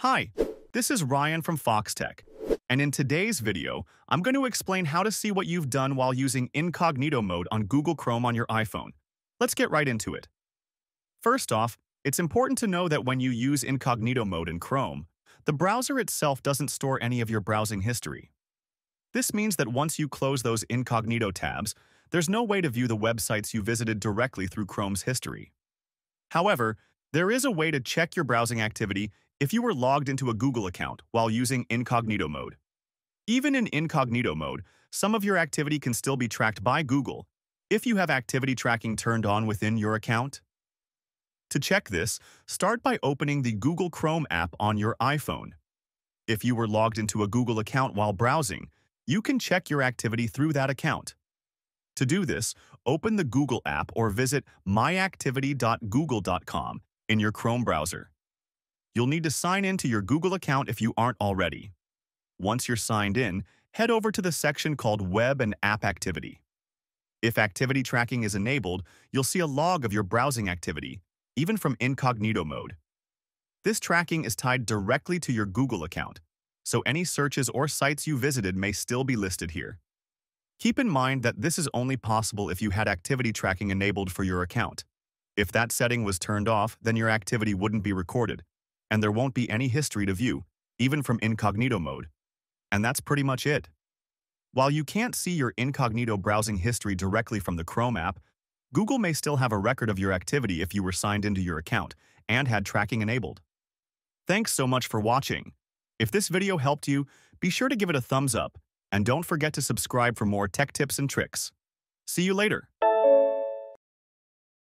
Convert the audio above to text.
Hi, this is Ryan from Foxtech, and in today's video, I'm going to explain how to see what you've done while using incognito mode on Google Chrome on your iPhone. Let's get right into it. First off, it's important to know that when you use incognito mode in Chrome, the browser itself doesn't store any of your browsing history. This means that once you close those incognito tabs, there's no way to view the websites you visited directly through Chrome's history. However, there is a way to check your browsing activity if you were logged into a Google account while using incognito mode. Even in incognito mode, some of your activity can still be tracked by Google if you have activity tracking turned on within your account. To check this, start by opening the Google Chrome app on your iPhone. If you were logged into a Google account while browsing, you can check your activity through that account. To do this, open the Google app or visit myactivity.google.com in your Chrome browser. You'll need to sign in to your Google account if you aren't already. Once you're signed in, head over to the section called Web and App Activity. If activity tracking is enabled, you'll see a log of your browsing activity, even from incognito mode. This tracking is tied directly to your Google account, so any searches or sites you visited may still be listed here. Keep in mind that this is only possible if you had activity tracking enabled for your account. If that setting was turned off, then your activity wouldn't be recorded, and there won't be any history to view, even from incognito mode. And that's pretty much it. While you can't see your incognito browsing history directly from the Chrome app, Google may still have a record of your activity if you were signed into your account and had tracking enabled. Thanks so much for watching. If this video helped you, be sure to give it a thumbs up, and don't forget to subscribe for more tech tips and tricks. See you later.